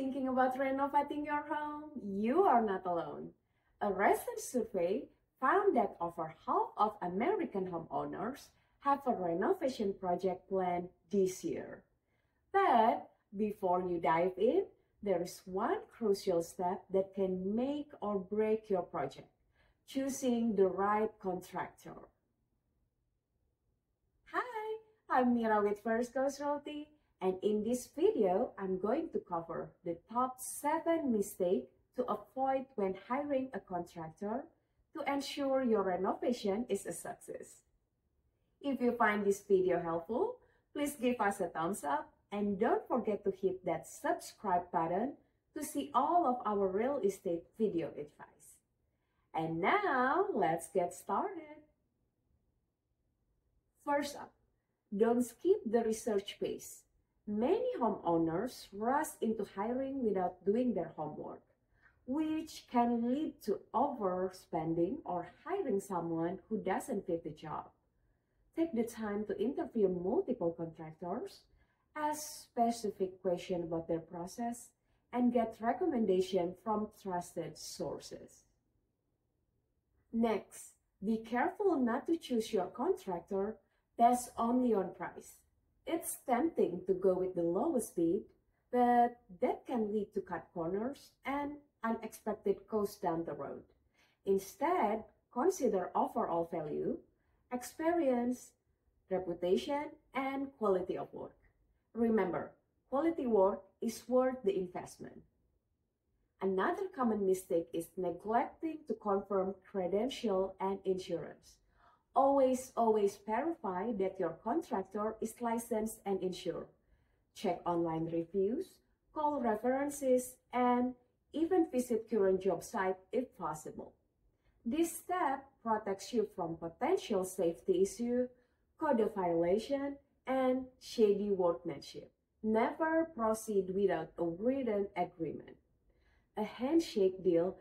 Thinking about renovating your home? You are not alone. A recent survey found that over half of American homeowners have a renovation project planned this year. But before you dive in, there is one crucial step that can make or break your project: choosing the right contractor. Hi, I'm Mira with First Coast Realty. And in this video, I'm going to cover the top 7 mistakes to avoid when hiring a contractor to ensure your renovation is a success. If you find this video helpful, please give us a thumbs up and don't forget to hit that subscribe button to see all of our real estate video advice. And now, let's get started. First up, don't skip the research phase. Many homeowners rush into hiring without doing their homework, which can lead to overspending or hiring someone who doesn't fit the job. Take the time to interview multiple contractors, ask specific questions about their process, and get recommendations from trusted sources. Next, be careful not to choose your contractor based only on price. It's tempting to go with the lowest bid, but that can lead to cut corners and unexpected costs down the road. Instead, consider overall value, experience, reputation, and quality of work. Remember, quality work is worth the investment. Another common mistake is neglecting to confirm credentials and insurance. Always verify that your contractor is licensed and insured. Check online reviews, call references, and even visit current job site if possible. This step protects you from potential safety issue, code violation, and shady workmanship. Never proceed without a written agreement. A handshake deal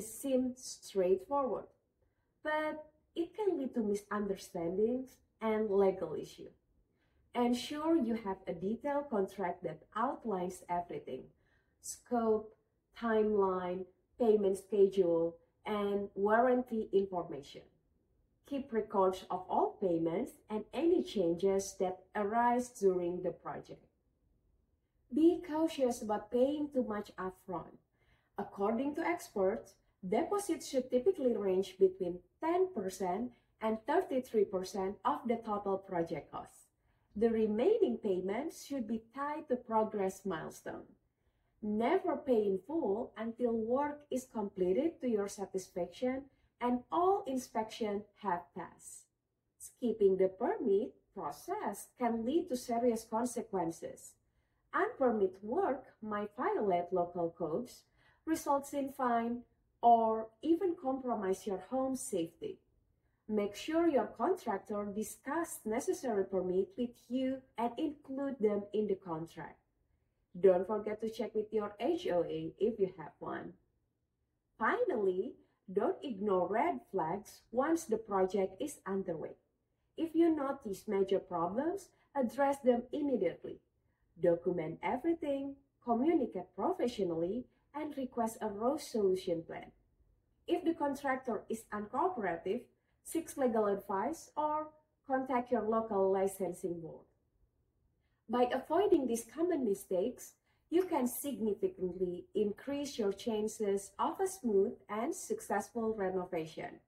seems straightforward, but it can lead to misunderstandings and legal issues. Ensure you have a detailed contract that outlines everything: scope, timeline, payment schedule, and warranty information. Keep records of all payments and any changes that arise during the project. Be cautious about paying too much upfront. According to experts, deposits should typically range between 10% and 33% of the total project cost. The remaining payments should be tied to progress milestones. Never pay in full until work is completed to your satisfaction and all inspections have passed. Skipping the permit process can lead to serious consequences. Unpermitted work might violate local codes, results in fines, or even compromise your home's safety. Make sure your contractor discusses necessary permits with you and include them in the contract. Don't forget to check with your HOA if you have one. Finally, don't ignore red flags once the project is underway. If you notice major problems, address them immediately. Document everything, communicate professionally, and request a road solution plan. If the contractor is uncooperative, seek legal advice or contact your local licensing board. By avoiding these common mistakes, you can significantly increase your chances of a smooth and successful renovation.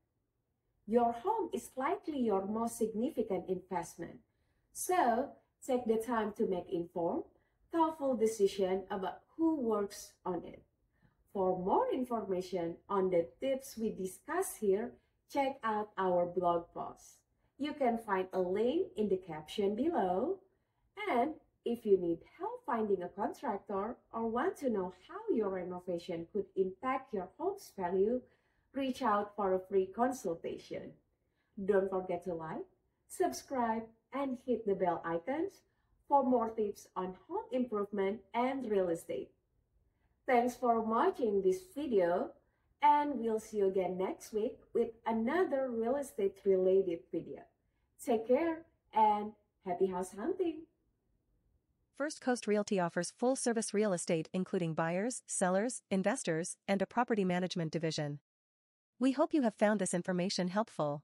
Your home is likely your most significant investment, so take the time to make informed, thoughtful decisions about who works on it. For more information on the tips we discuss here, check out our blog post. You can find a link in the caption below. And if you need help finding a contractor or want to know how your renovation could impact your home's value, reach out for a free consultation. Don't forget to like, subscribe, and hit the bell icons for more tips on home improvement and real estate. Thanks for watching this video, and we'll see you again next week with another real estate related video. Take care and happy house hunting! First Coast Realty offers full-service real estate including buyers, sellers, investors, and a property management division. We hope you have found this information helpful.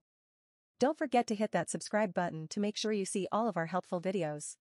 Don't forget to hit that subscribe button to make sure you see all of our helpful videos.